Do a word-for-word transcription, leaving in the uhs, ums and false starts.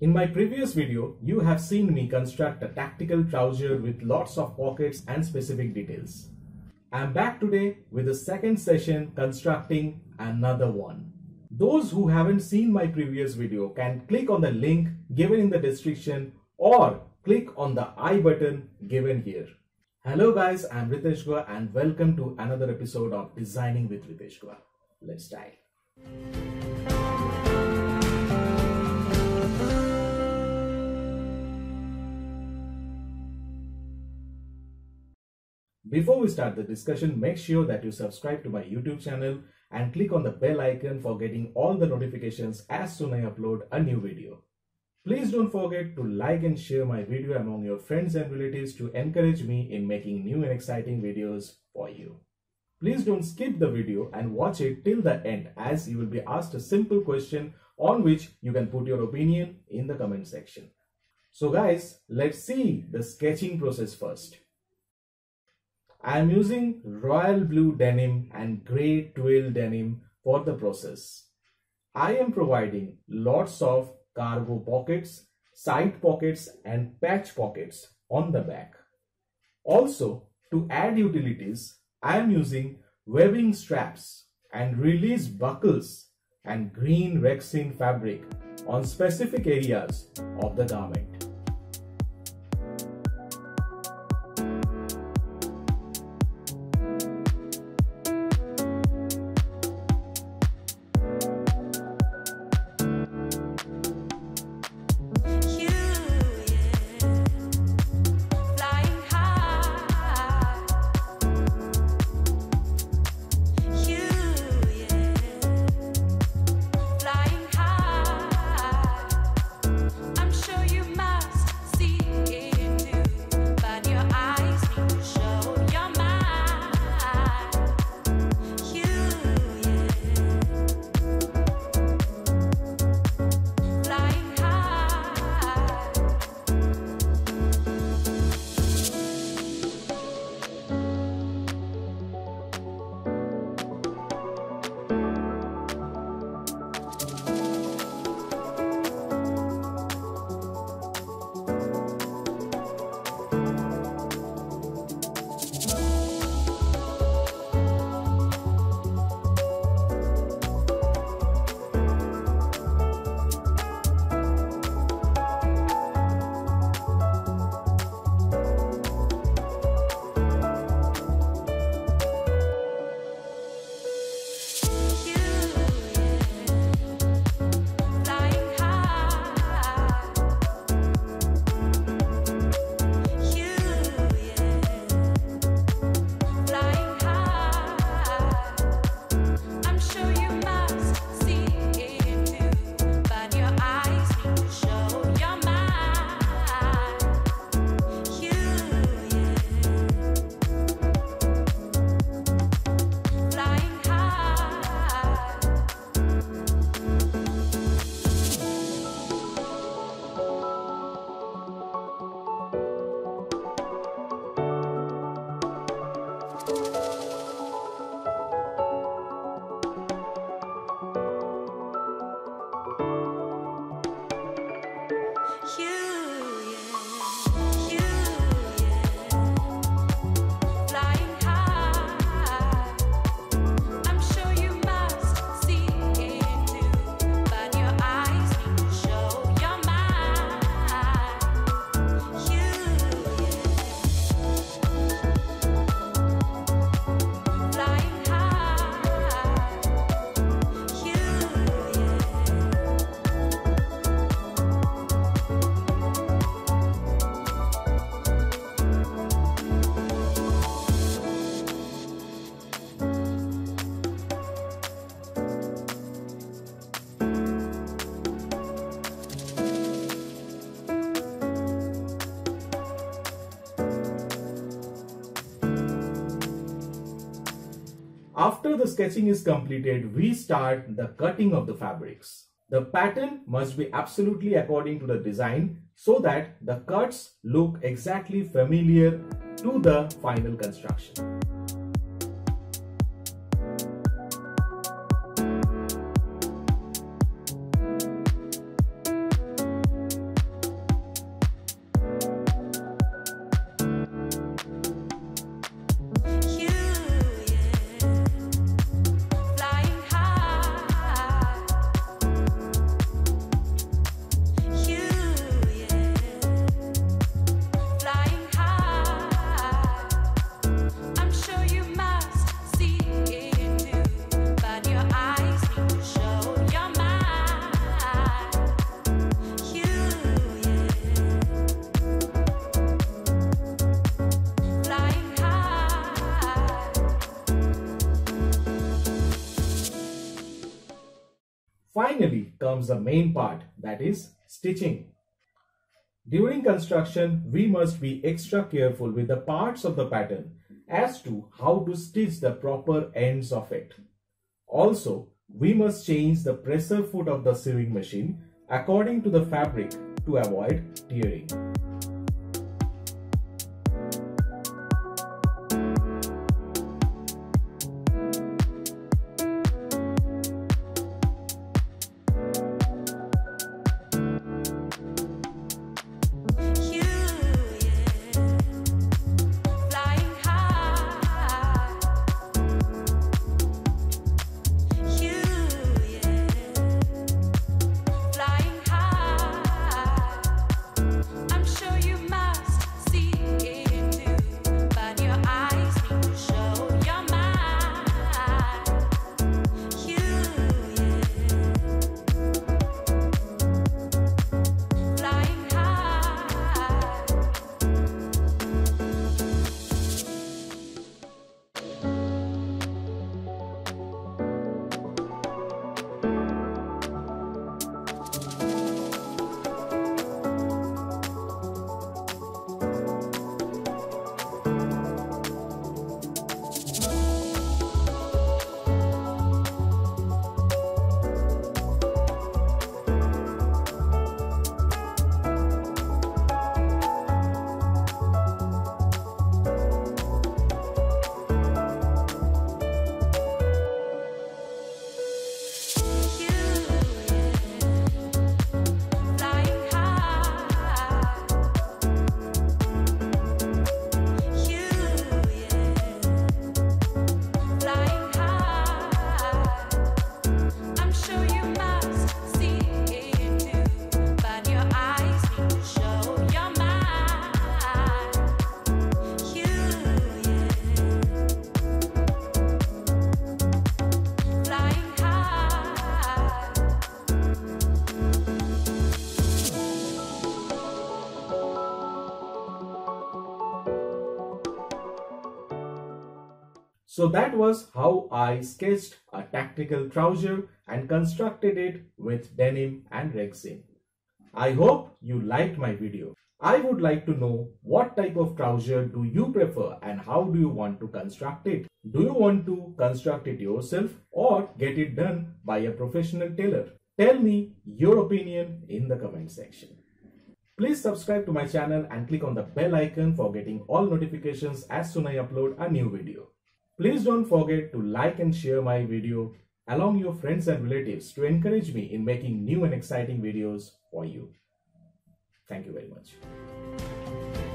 In my previous video, you have seen me construct a tactical trouser with lots of pockets and specific details. I am back today with the second session constructing another one. Those who haven't seen my previous video can click on the link given in the description or click on the I button given here. Hello guys, I am Ritesh Guha and welcome to another episode of Designing with Ritesh Guha. Let's dive. Before we start the discussion, make sure that you subscribe to my YouTube channel and click on the bell icon for getting all the notifications as soon as I upload a new video. Please don't forget to like and share my video among your friends and relatives to encourage me in making new and exciting videos for you. Please don't skip the video and watch it till the end, as you will be asked a simple question on which you can put your opinion in the comment section. So guys, let's see the sketching process first. I am using royal blue denim and grey twill denim for the process. I am providing lots of cargo pockets, side pockets and patch pockets on the back. Also, to add utilities, I am using webbing straps and release buckles and green rexine fabric on specific areas of the garment. After the sketching is completed, we start the cutting of the fabrics. The pattern must be absolutely according to the design so that the cuts look exactly familiar to the final construction. comes the main part, that is stitching. During construction, we must be extra careful with the parts of the pattern as to how to stitch the proper ends of it. Also, we must change the presser foot of the sewing machine according to the fabric to avoid tearing. So that was how I sketched a tactical trouser and constructed it with denim and rexing. I hope you liked my video. I would like to know what type of trouser do you prefer and how do you want to construct it. Do you want to construct it yourself or get it done by a professional tailor? Tell me your opinion in the comment section. Please subscribe to my channel and click on the bell icon for getting all notifications as soon as I upload a new video. Please don't forget to like and share my video along your friends and relatives to encourage me in making new and exciting videos for you. Thank you very much.